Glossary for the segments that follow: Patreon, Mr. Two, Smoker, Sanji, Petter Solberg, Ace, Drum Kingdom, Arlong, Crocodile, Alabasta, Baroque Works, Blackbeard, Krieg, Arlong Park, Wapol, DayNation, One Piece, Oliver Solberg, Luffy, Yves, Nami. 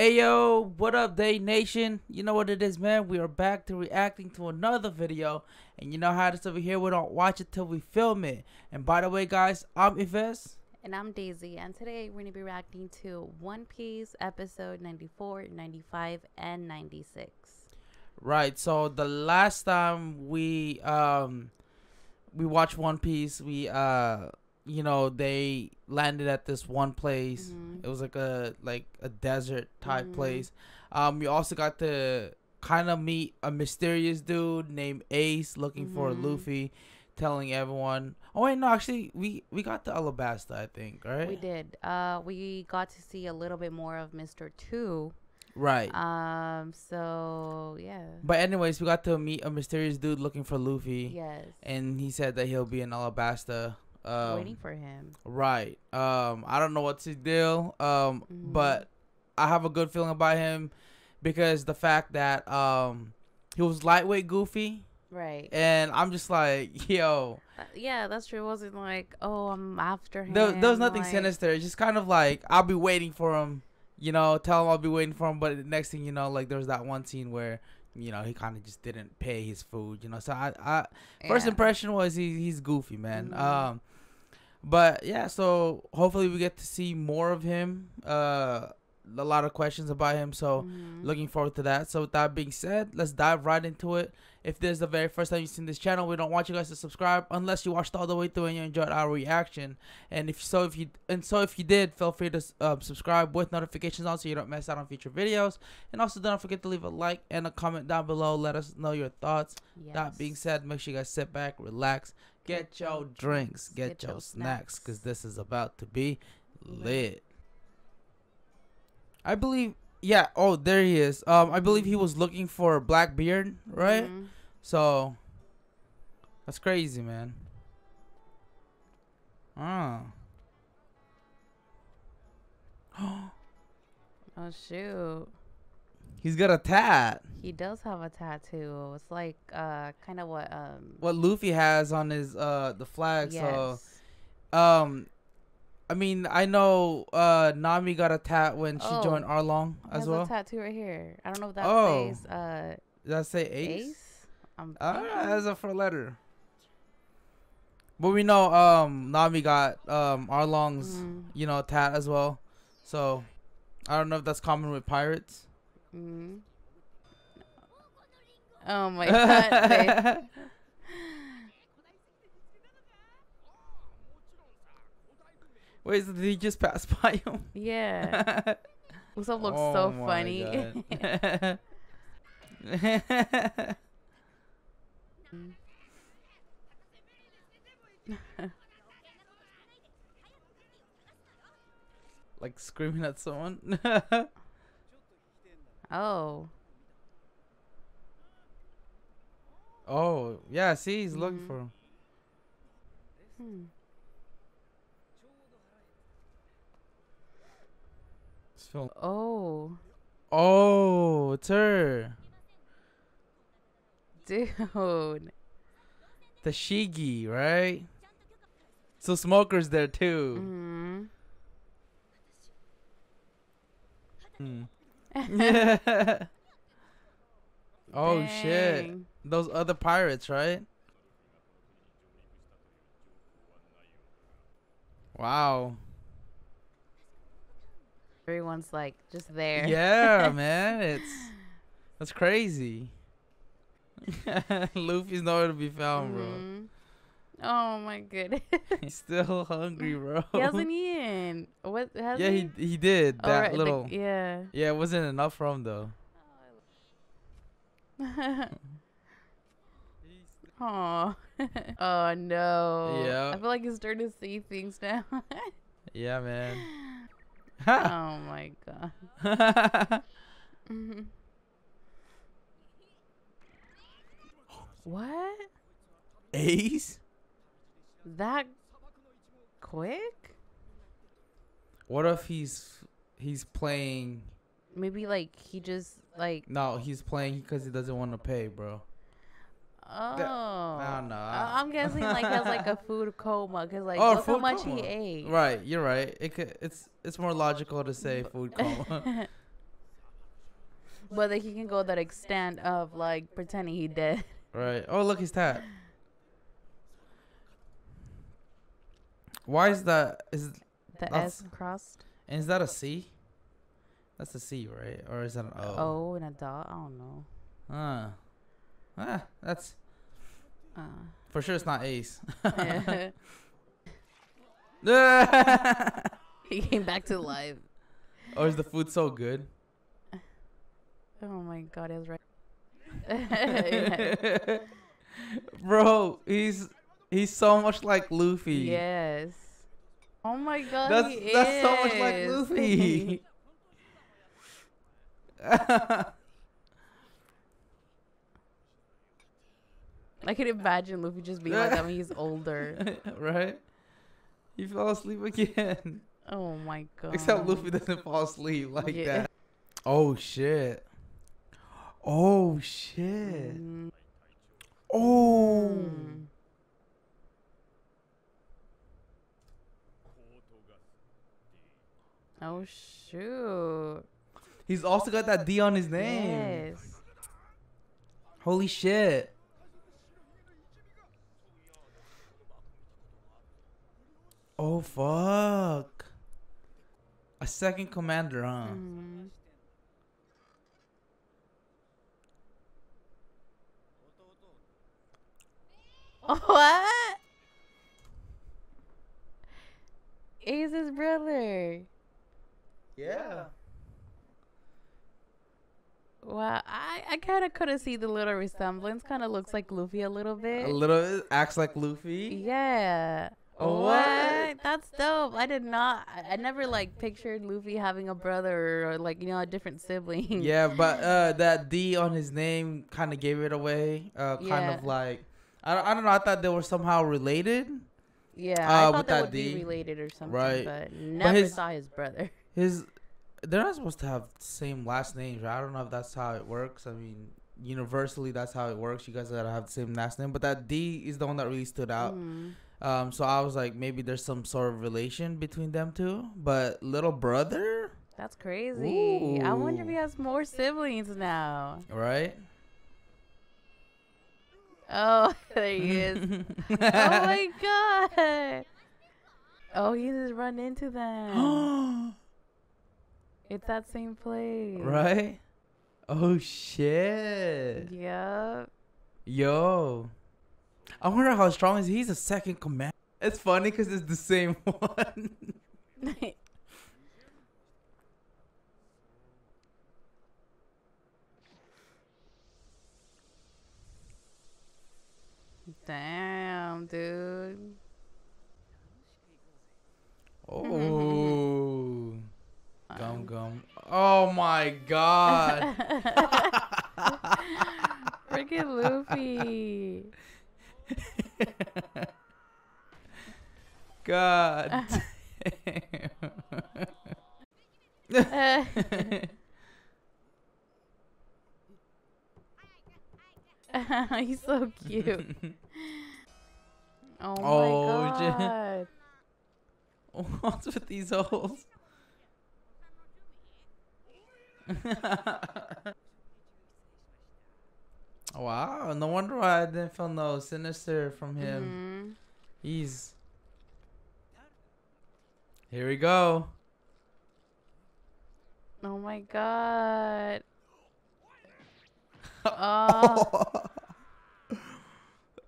Hey yo, what up Day Nation? You know what it is, man. We are back to reacting to another video. And you know how this over here, we don't watch it till we film it. And by the way, guys, I'm Yves. And I'm Daisy. And today we're going to be reacting to One Piece episode 94, 95, and 96. Right, so the last time we watched One Piece, we you know, they landed at this one place. It was like a desert type place. We also got to kind of meet a mysterious dude named Ace looking for Luffy, telling everyone. Oh wait, no, actually we got to Alabasta, I think, right? We did. We got to see a little bit more of Mr. Two. Right. So yeah. But anyways, we got to meet a mysterious dude looking for Luffy. Yes. And he said that he'll be in Alabasta. Waiting for him. Right. I don't know what's his deal. But I have a good feeling about him because the fact that he was lightweight goofy. Right. And I'm just like, yo. Yeah, that's true. It wasn't like, oh, I'm after him. There was nothing like sinister. It's just kind of like, I'll be waiting for him. You know, tell him I'll be waiting for him. But the next thing you know, like there was that one scene where, you know, he kind of just didn't pay his food. You know, so I first impression was he's goofy, man. But yeah, so hopefully we get to see more of him. A lot of questions about him, so looking forward to that. So with that being said, let's dive right into it. If this is the very first time you've seen this channel, we don't want you guys to subscribe unless you watched all the way through and you enjoyed our reaction. And if you did, feel free to subscribe with notifications on so you don't miss out on future videos. And also don't forget to leave a like and a comment down below. Let us know your thoughts. Yes. That being said, make sure you guys sit back, relax, get your drinks, get your snacks, because this is about to be lit. I believe, yeah, oh, there he is. I believe he was looking for Blackbeard, right? So, that's crazy, man. Oh, shoot. He's got a tat. He does have a tattoo. It's like, kind of what Luffy has on his, the flag, yes. So, I mean, I know Nami got a tat when she joined Arlong as well. There's a tattoo right here. I don't know if that says... Did that say Ace? Ace? That's a four letter. But we know Nami got Arlong's, you know, tat as well. So, I don't know if that's common with pirates. Oh, my God. Wait, did he just pass by him? Yeah. What's up looks so funny. Like screaming at someone. Oh, yeah, see, he's looking for him. Oh, it's her, dude. The Shigi, right? So Smoker's there too. Oh shit! Those other pirates, right? Wow. Everyone's like just there. Yeah, man, that's crazy. Luffy's nowhere to be found, bro. Oh my goodness. He's still hungry, bro. He hasn't eaten. What? Hasn't yeah, he did that right, little. Yeah. Yeah, it wasn't enough for him though. Oh. Oh no. Yeah. I feel like he's starting to see things now. Yeah, man. Oh my God. What? Ace? That quick? What if he's playing? Maybe like he just like. No, he's playing because he doesn't want to pay, bro. Oh. I don't know. I'm guessing like has like a food coma because like look how much he ate. Right, you're right. It's more logical to say food coma. But like he can go that extent of like pretending he dead. Right. Oh, look, he's tapped. Why is that? Is the S crossed? And is that a C? That's a C, right? Or is that an O? O and a dot. I don't know. That's. For sure, it's not Ace. He came back to life. Oh, is the food so good? Oh my God, he was right. Yeah. Bro, he's so much like Luffy. Yes. Oh my God, that's so much like Luffy. I could imagine Luffy just being like that when he's older. Right? He fell asleep again. Oh my God. Except Luffy doesn't fall asleep like that. Oh shit. Oh shit. Mm. Oh. Mm. Oh shoot. He's also got that D on his name. Yes. Holy shit. Oh fuck. A second commander, huh? Mm-hmm. What? Ace's brother. Yeah. Wow, I kind of couldn't see the little resemblance. Kind of looks like Luffy a little bit. A little, acts like Luffy? Yeah. What? That's dope. I did not. I never like pictured Luffy having a brother or like, you know, a different sibling. Yeah, but that D on his name kind of gave it away. Kind of like, I don't know. I thought they were somehow related. Yeah, I thought that would be related or something. Right, but never saw his brother. They're not supposed to have the same last names. Right? I don't know if that's how it works. I mean, universally, that's how it works. You guys gotta have the same last name. But that D is the one that really stood out. Mm. So I was like, maybe there's some sort of relation between them two, but little brother? That's crazy. Ooh. I wonder if he has more siblings now. Right? Oh, there he is. Oh my God. Oh, he just run into them. It's that same place. Right? Oh, shit. Yep. Yo. I wonder how strong is he? He's a second commander. It's funny because it's the same one. Damn, dude. Oh. Gum. Oh, my God. Freaking Luffy. God damn. He's so cute. Oh my God. What's with these holes? Wow, no wonder why I didn't feel no sinister from him. Mm-hmm. Here we go. Oh my God.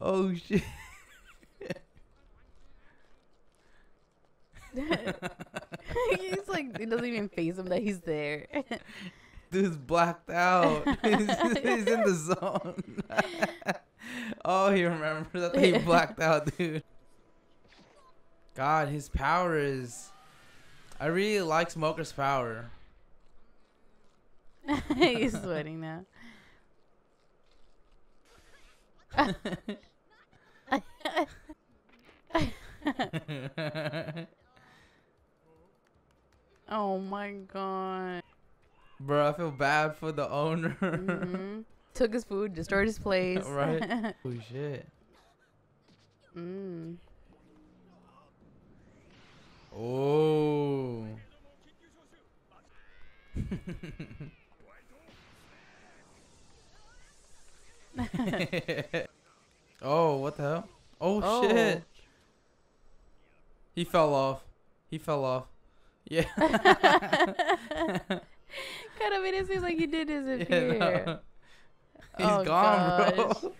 Oh shit. He's like, it doesn't even faze him that he's there. Dude's blacked out. He's in the zone. Oh, he remembers that he blacked out, dude. God, his power is... I really like Smoker's power. He's sweating now. Oh my God. Bro, I feel bad for the owner. Mm-hmm. Took his food, destroyed his place. Right? Oh, shit. Mm. Oh. Oh, what the hell? Oh, oh shit. He fell off. He fell off. Yeah. Kind of made it seem like he did disappear. Yeah, no. He's gone, gosh. Bro.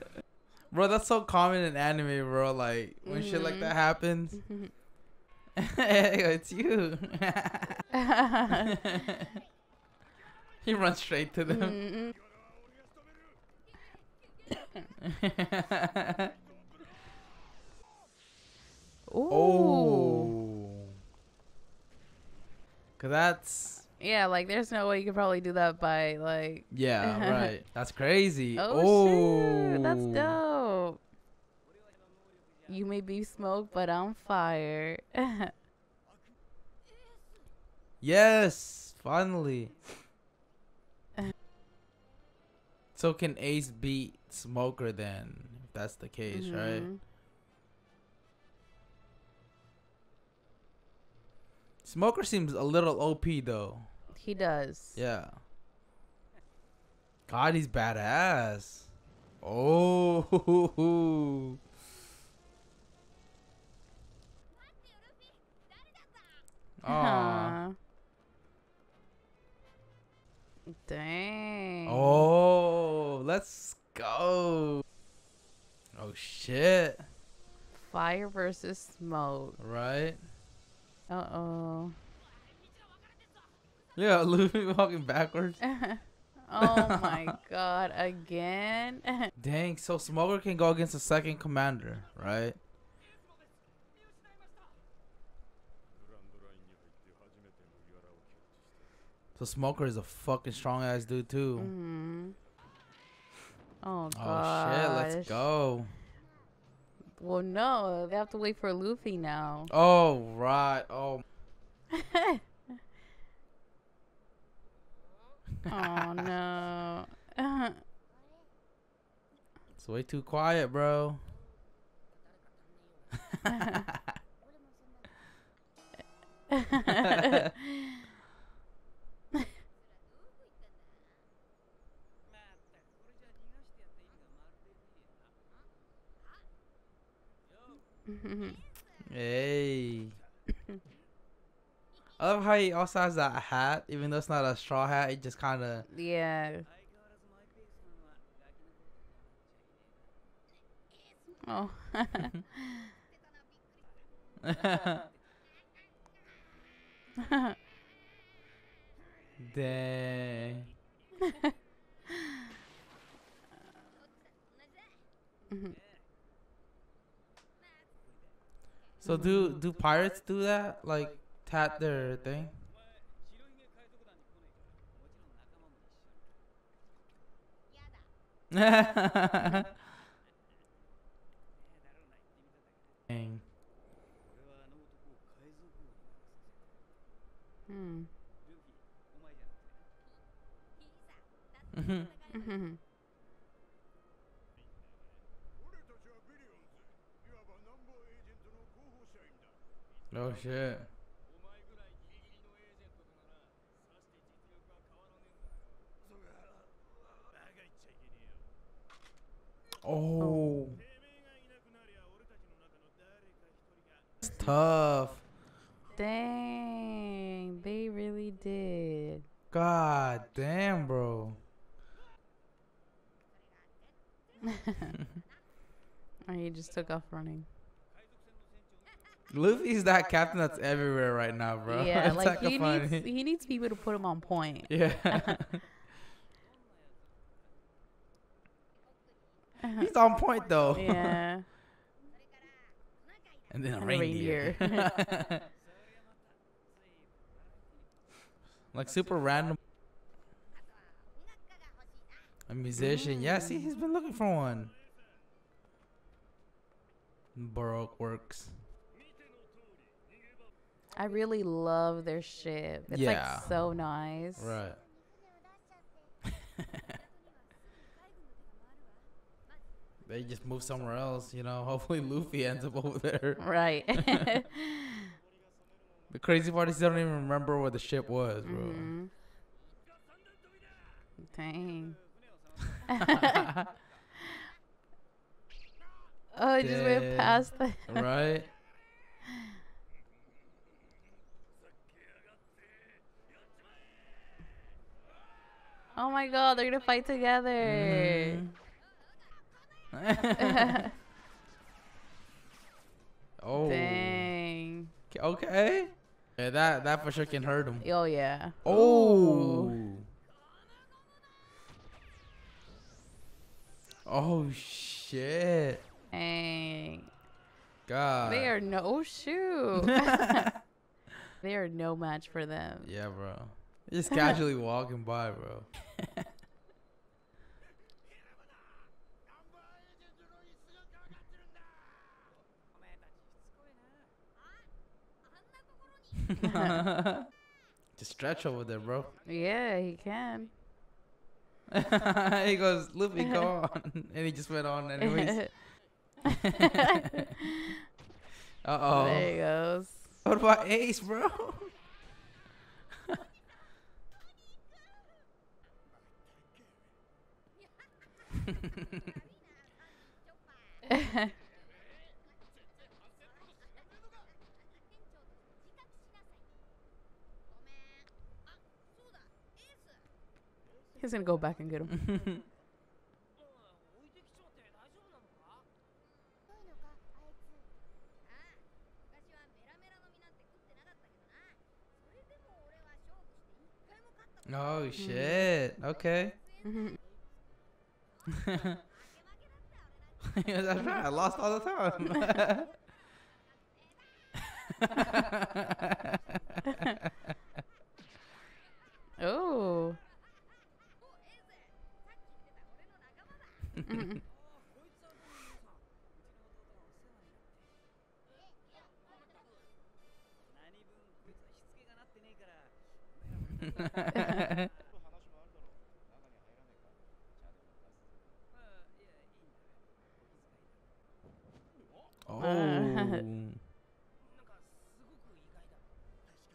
Bro, that's so common in anime, bro. Like, when shit like that happens. It's you. He runs straight to them. Oh. Cause that's... Yeah, like, there's no way you could probably do that by, like... Yeah, right. That's crazy. Oh, shit. That's dope. You may be smoked, but I'm fire. Yes, finally. So can Ace beat Smoker then? If that's the case, right? Smoker seems a little OP, though. He does. Yeah. God, he's badass. Oh. Aww. Dang. Oh, let's go. Oh, shit. Fire versus smoke. Right? Uh-oh. Yeah, Luffy walking backwards. Oh my god, again? Dang, so Smoker can go against the second commander, right? So Smoker is a fucking strong ass dude too. Oh god. Oh shit, let's go. Well, no, they have to wait for Luffy now. Oh, right. Oh. Oh, no. It's way too quiet, bro. Hey. I love how he also has that hat, even though it's not a straw hat, it just kind of... Yeah. Oh. Dang. So do pirates do that? Like, tat their thing? Dang. Oh shit. Oh. It's tough. Dang, they really did. God damn, bro. Oh, he just took off running. Luffy's that captain that's everywhere right now, bro. Yeah, like he needs people to put him on point. Yeah. He's on point though. Yeah. And then a reindeer. Like super random. A musician. Yeah, see, he's been looking for one. Baroque Works. I really love their ship. It's like so nice. Right. They just move somewhere else, you know. Hopefully Luffy ends up over there. Right. The crazy part is they don't even remember where the ship was, bro. Dang. Oh, it just went past that. Right? Oh my god, they're gonna fight together. Mm-hmm. Oh. Dang. Okay. Yeah, that for sure can hurt him. Oh, yeah. Oh. Ooh. Oh, shit. Dang. God. They are no shoe. They are no match for them. Yeah, bro. Just casually walking by, bro. Just stretch over there, bro. Yeah, he can. He goes, Luffy, go on. And he just went on anyways. Uh-oh. There he goes. What about Ace, bro? He's gonna go back and get him. Oh shit! Okay. That's right. I lost all the time. Oh. Look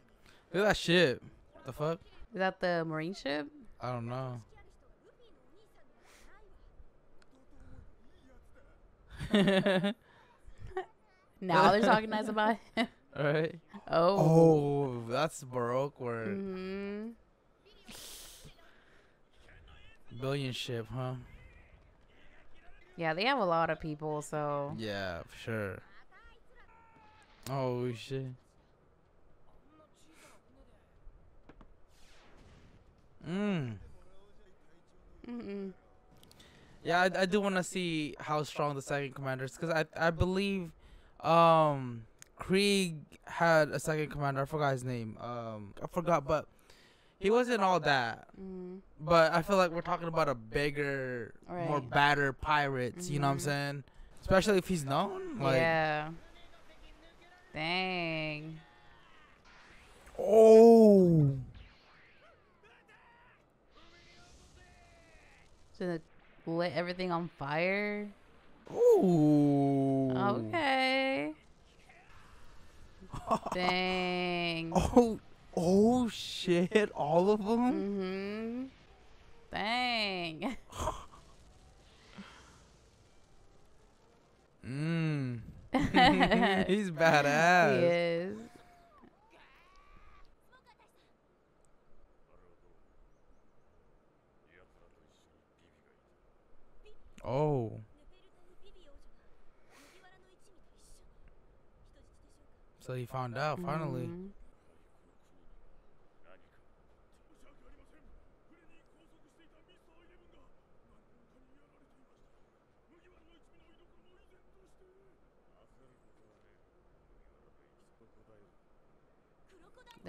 at that ship. What the fuck? Is that the marine ship? I don't know. Now they're talking nice about him. All right. Oh. Oh, that's Baroque Works. Mm-hmm. Billion ship, huh? Yeah, they have a lot of people, so. Yeah, for sure. Oh, shit. Yeah, I do want to see how strong the second commander is, because I believe Krieg had a second commander. I forgot his name. I forgot, but he wasn't all that. But I feel like we're talking about a bigger, more badder pirates. You know what I'm saying? Especially if he's known. Like, yeah. Dang. Oh. Just lit everything on fire. Ooh. Okay. Dang. Oh. Oh shit! All of them. Mhm. Dang. He's badass. He is. Oh. So he found out finally.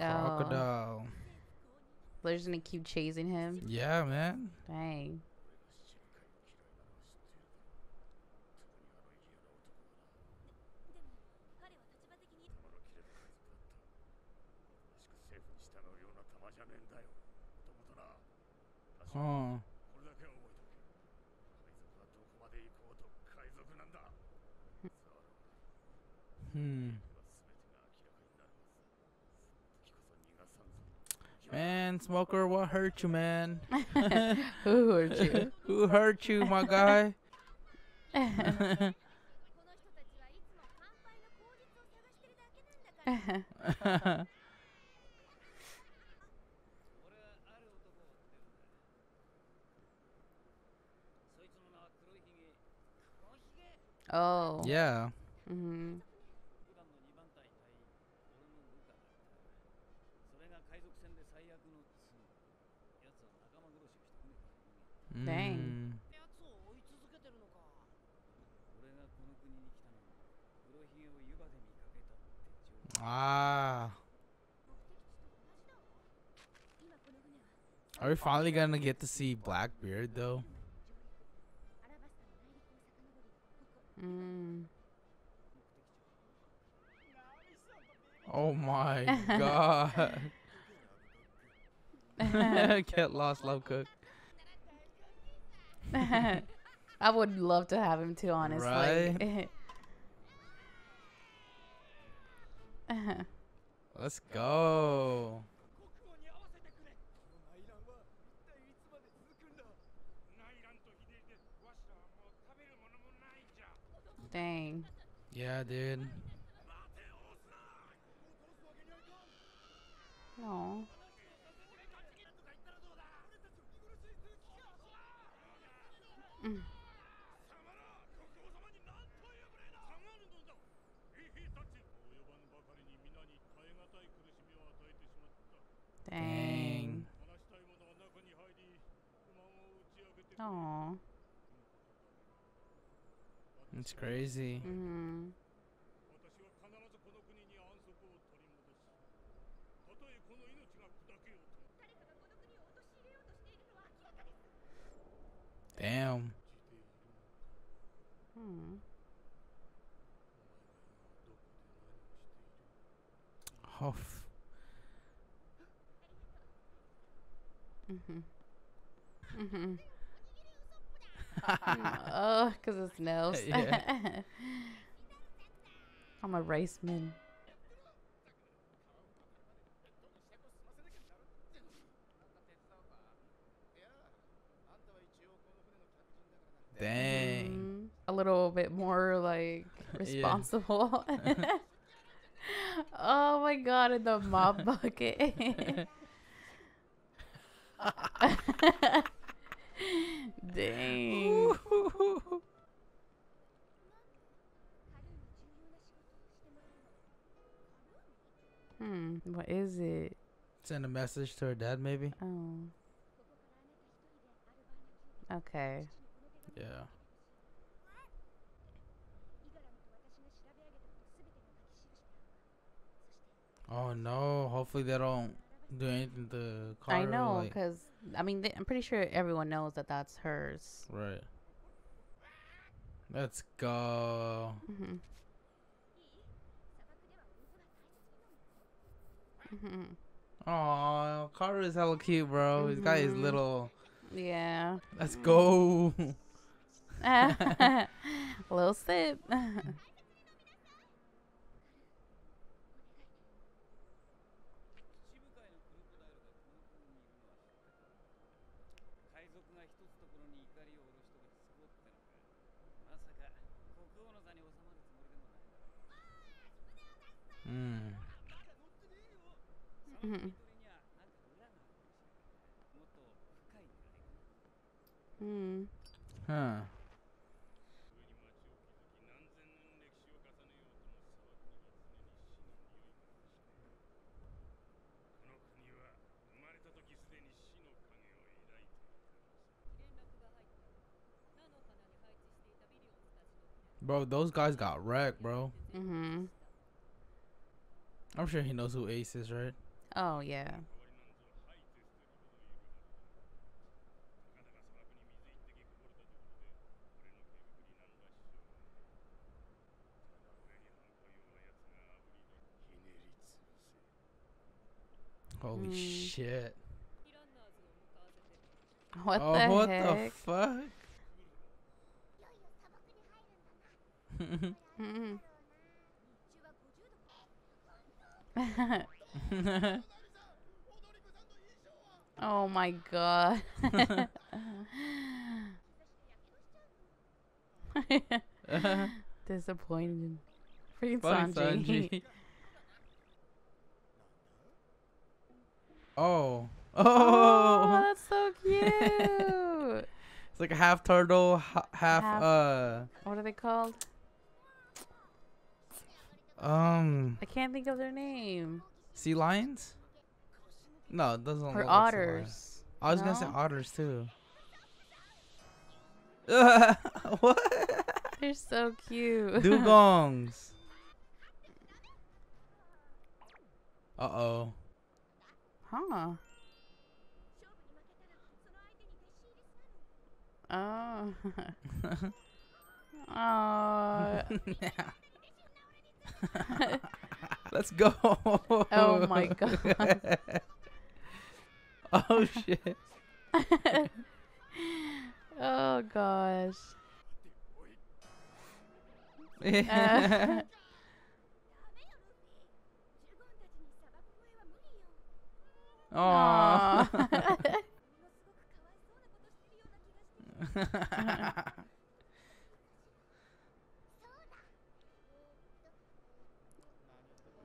Crocodile. They're just gonna keep chasing him. Yeah, man. Dang. Oh. Man, Smoker, what hurt you, man? Who hurt you? Who hurt you, my guy? Oh. Yeah. Mm-hmm. Dang. Ah. Are we finally gonna get to see Blackbeard though? Mm. Oh my god. Get lost, love cook. I would love to have him too, honestly. Right? Let's go. Dang. Yeah, dude. No. Mm. Dang. Aww. It's crazy. Mm-hmm. Damn. Hmm. Oh. Mhm. Mhm. Oh, cause it's nails. Yeah. I'm a raceman. Dang. A little bit more like responsible. Yeah. Oh my god, in the mop bucket. Dang. Hmm, what is it? Send a message to her dad maybe? Oh. Okay. Yeah. Oh no, hopefully they don't do anything to call her. I know, because, like, I mean, I'm pretty sure everyone knows that that's hers. Right. Let's go. Mm-hmm. Mm-hmm. Aw, Karu's hella cute, bro. Mm-hmm. He's got his little... Yeah. Let's go. Little sip. Mm. Mm-hmm. Mm. Huh. Bro, those guys got wrecked, bro. Mm-hmm. I'm sure he knows who Ace is, right? Oh, yeah. Holy shit. What the heck? What the fuck? Oh my god. Disappointed. Freaking Sanji. Oh. Oh, that's so cute. It's like a half turtle, half what are they called? I can't think of their name. Sea lions? No, it doesn't. Or otters. I was gonna say otters too. What? They're so cute. Dugongs. Uh oh. Huh. Oh. Oh. Let's go. Oh my god. Oh shit. Oh gosh. Aww.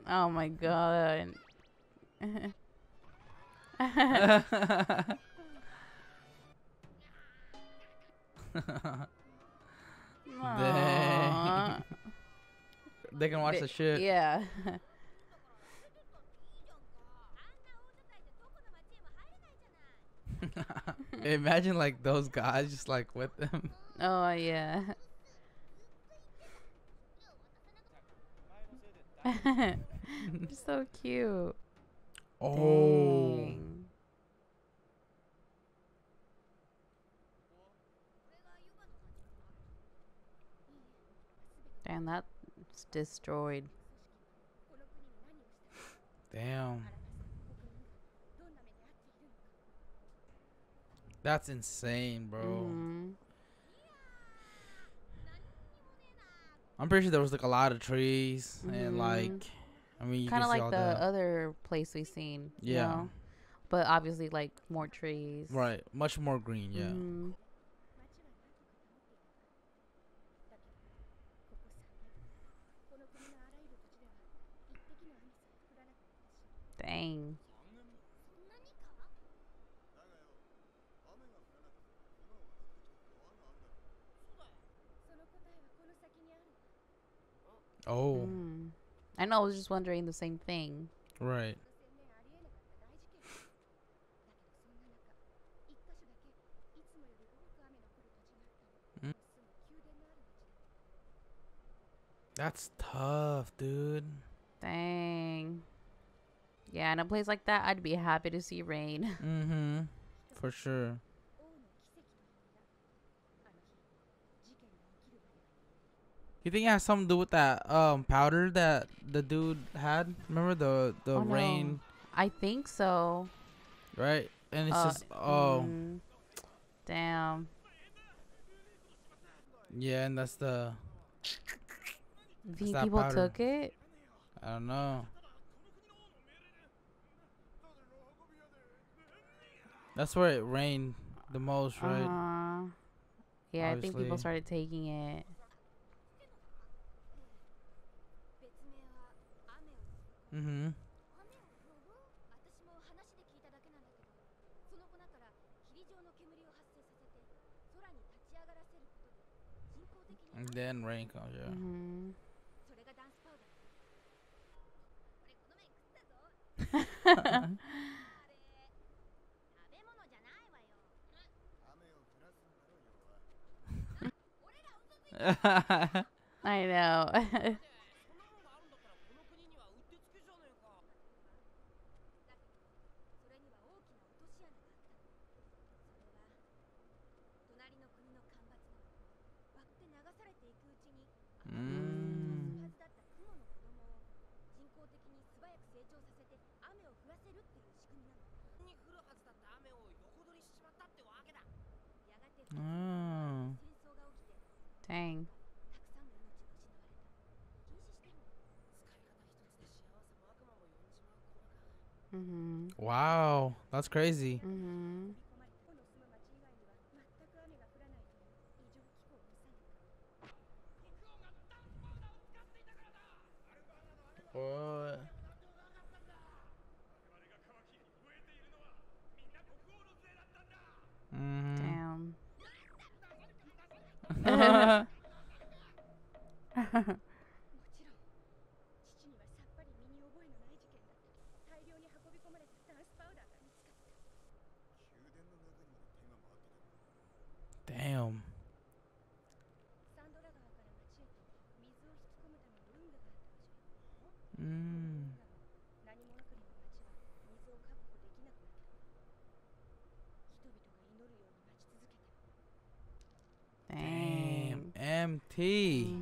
Oh my god. They can watch the shit. Yeah. Imagine like those guys just like with them. Oh yeah. So cute. Oh. Dang. Damn, that's destroyed. Damn. That's insane, bro. Mm-hmm. I'm pretty sure there was like a lot of trees and like, I mean, kind of like the other place we seen. Yeah, you know? But obviously like more trees. Right, much more green. Yeah. Mm-hmm. Dang. Oh. Mm. I know, I was just wondering the same thing. Right. Mm. That's tough, dude. Dang. Yeah, in a place like that, I'd be happy to see rain. Mm-hmm. For sure. You think it has something to do with that powder that the dude had? Remember the rain? No. I think so. Right? And it's just damn. Yeah, and that's the. Think people took it? I don't know. That's where it rained the most, right? Yeah, obviously. I think people started taking it. Mm-hmm. And then rain comes, yeah. Mm-hmm. I know. Dang. Mm-hmm. Wow, that's crazy. Mm-hmm. What? Damn. Damn, MT.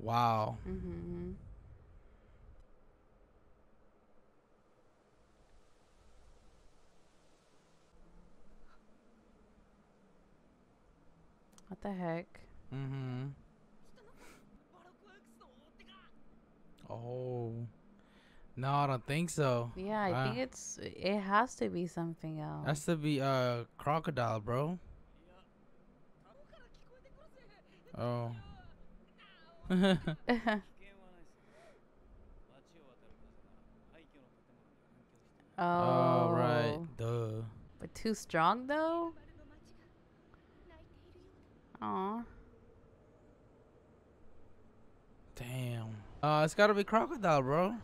Wow. Mm-hmm. What the heck? Mm-hmm. Oh. No, I don't think so. Yeah, I think it has to be something else. Has to be Crocodile, bro. Oh. Oh, right. Duh. But too strong though? Aw. Damn. It's gotta be Crocodile, bro.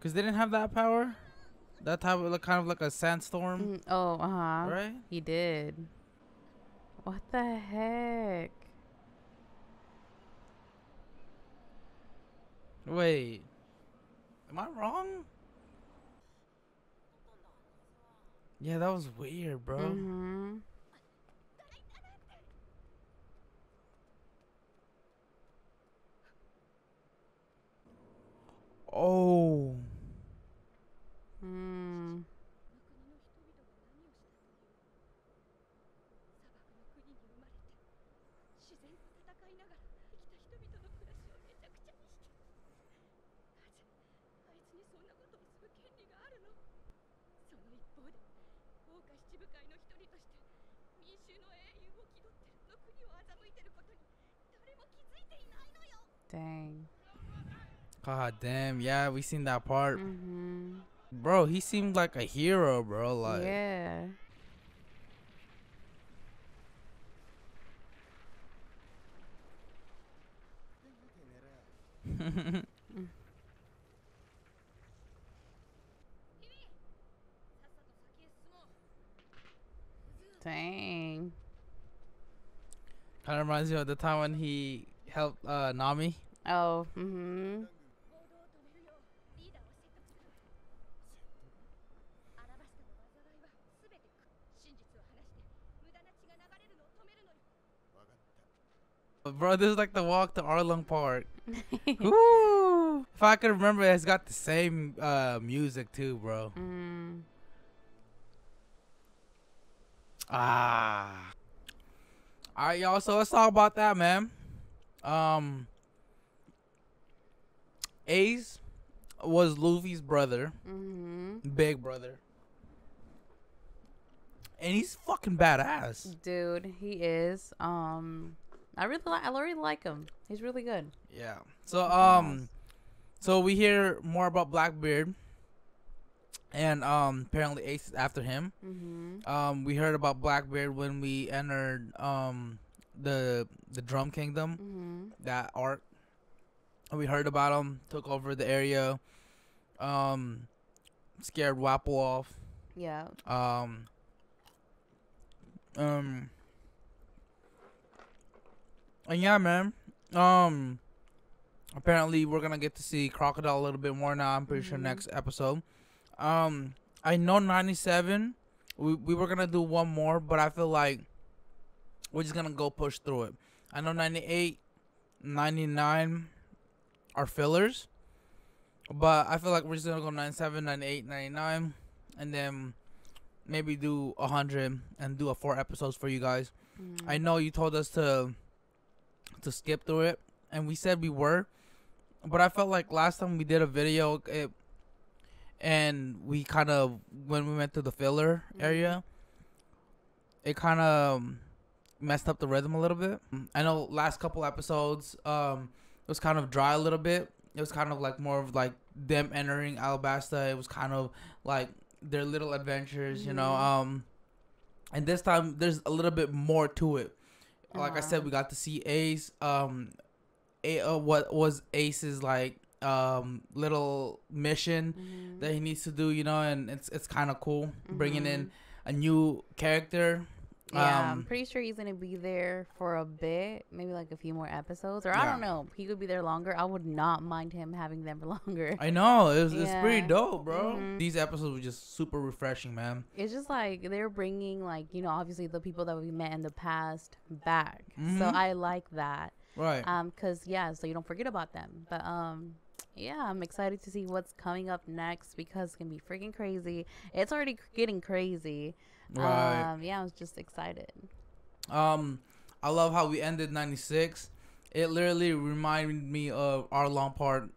Cause they didn't have that power? That type of kind of like a sandstorm? Oh, uh-huh. Right? He did. What the heck? Wait. Am I wrong? Yeah, that was weird, bro. Mm-hmm. Oh. Hmm. Dang. God damn. Yeah, we seen that part. Mm-hmm. Bro, he seemed like a hero, bro. Like, yeah. Dang. Kind of reminds me of the time when he helped Nami. Oh, mm-hmm. Bro, this is like the walk to Arlong Park. Woo! If I could remember, it's got the same music too, bro. Mm. Ah. All right, y'all. So let's talk about that, man. Ace was Luffy's brother, big brother, and he's fucking badass, dude. He is. I really like him. He's really good. Yeah. So so we hear more about Blackbeard, and apparently Ace is after him. We heard about Blackbeard when we entered the Drum Kingdom, that arc. We heard about him, took over the area, scared Wapol off. Yeah. And yeah, man. Apparently we're gonna get to see Crocodile a little bit more now. I'm pretty sure next episode. I know 97. We were gonna do one more, but I feel like we're just gonna go push through it. I know 98, 99 are fillers, but I feel like we're just gonna go 97, 98, 99, and then maybe do 100 and do a 4 episodes for you guys. I know you told us to skip through it, and we said we were, but I felt like last time we did a video, and we kind of, when we went to the filler area, it kind of messed up the rhythm a little bit. I know last couple episodes it was kind of dry a little bit. It was kind of like more of like them entering Alabasta. It was kind of like their little adventures, you know. And this time there's a little bit more to it. Like I said, we got to see Ace. What was Ace's like little mission that he needs to do, you know, and it's kind of cool bringing in a new character. Yeah, I'm pretty sure he's gonna be there for a bit, maybe like a few more episodes, or I don't know. He could be there longer. I would not mind him having them longer. I know, it's pretty dope, bro. These episodes were just super refreshing, man. It's just like they're bringing, like, you know, obviously the people that we met in the past back. So I like that, right? Because so you don't forget about them. But yeah, I'm excited to see what's coming up next because it's gonna be freaking crazy. It's already getting crazy. Right. Yeah, I was just excited. I love how we ended 96. It literally reminded me of Arlong Park.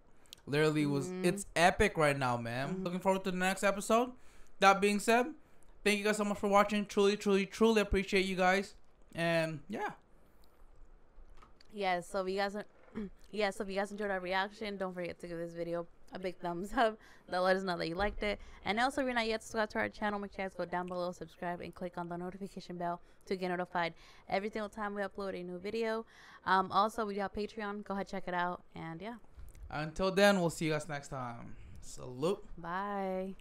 Literally it's epic right now, man. Looking forward to the next episode. That being said, thank you guys so much for watching. Truly, truly, truly appreciate you guys. And yeah, so if you guys enjoyed our reaction, don't forget to give this video a big thumbs up. That'll let us know that you liked it. And also, if you're not yet subscribed to our channel, make sure you guys go down below, subscribe, and click on the notification bell to get notified every single time we upload a new video. Also, we got Patreon. Go ahead, check it out. And yeah, until then, we'll see you guys next time. Salute. Bye.